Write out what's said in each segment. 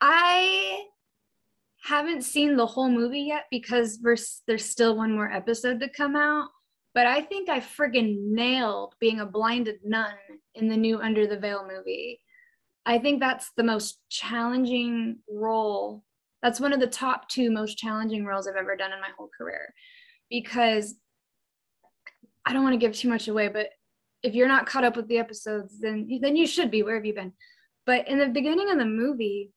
I haven't seen the whole movie yet because there's still one more episode to come out, but I think I friggin' nailed being a blinded nun in the new Under the Veil movie. I think that's the most challenging role. That's one of the top two most challenging roles I've ever done in my whole career, because I don't want to give too much away, but if you're not caught up with the episodes, then you should be. Where have you been? But in the beginning of the movie,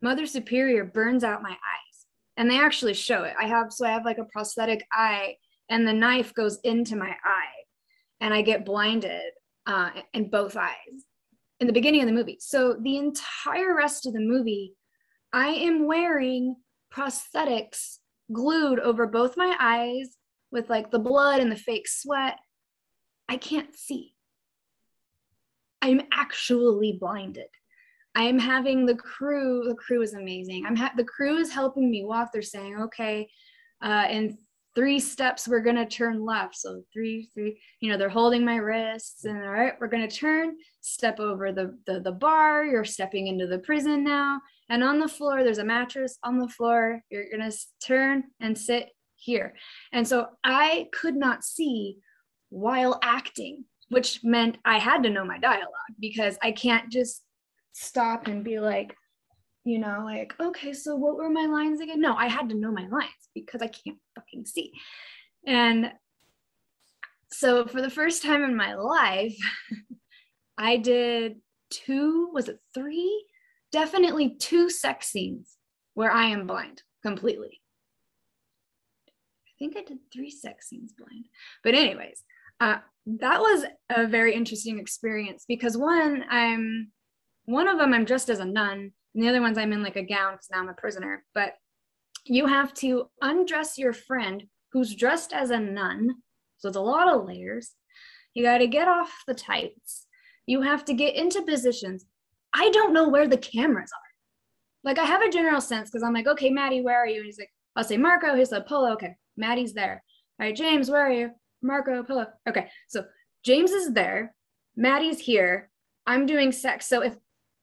Mother Superior burns out my eyes, and they actually show it. I have like a prosthetic eye, and the knife goes into my eye, and I get blinded in both eyes in the beginning of the movie. So the entire rest of the movie, I am wearing prosthetics glued over both my eyes with like the blood and the fake sweat. I can't see. I'm actually blinded. I am having the crew is amazing. The crew is helping me walk. They're saying, okay, in 3 steps, we're gonna turn left. So three, they're holding my wrists, and all right, we're gonna turn, step over the bar, you're stepping into the prison now. And on the floor, there's a mattress on the floor. You're gonna turn and sit here. And so I could not see while acting, which meant I had to know my dialogue, because I can't just stop and be like, okay, so what were my lines again? No, I had to know my lines because I can't fucking see. And so for the first time in my life, I did 3? Definitely 2 sex scenes where I am blind completely. I think I did 3 sex scenes blind. But anyways, that was a very interesting experience, because one of them I'm dressed as a nun, and the other ones I'm in like a gown because now I'm a prisoner. But you have to undress your friend who's dressed as a nun. So it's a lot of layers. You got to get off the tights. You have to get into positions. I don't know where the cameras are. Like, I have a general sense because I'm like, okay, Maddie, where are you? And he's like, I'll say Marco. He's like, Polo. Okay, Maddie's there. All right, James, where are you? Marco, Polo. Okay, so James is there. Maddie's here. I'm doing sex. So if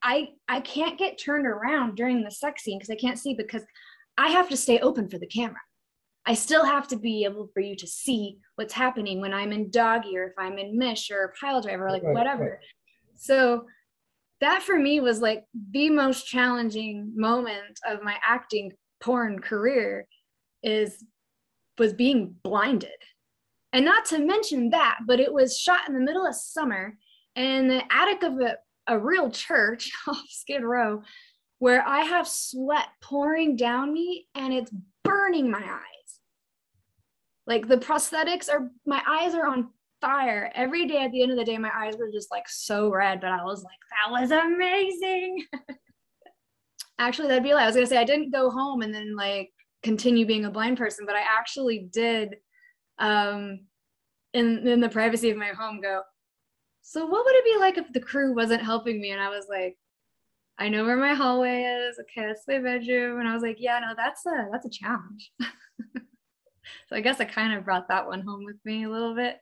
I can't get turned around during the sex scene because I can't see, because I have to stay open for the camera. I still have to be able for you to see what's happening when I'm in doggy, or if I'm in mish or pile driver, or like whatever. So that for me was like the most challenging moment of my acting porn career was being blinded. And not to mention that, but it was shot in the middle of summer in the attic of a real church off Skid Row, where I have sweat pouring down me and it's burning my eyes. Like, the prosthetics my eyes are on fire. Every day at the end of the day, my eyes were just like so red, but I was like, that was amazing. Actually, I was gonna say, I didn't go home and then like continue being a blind person, but I actually did in the privacy of my home go, so what would it be like if the crew wasn't helping me? And I was like, I know where my hallway is. Okay, that's my bedroom. And I was like, yeah, no, that's a challenge. So I guess I kind of brought that one home with me a little bit.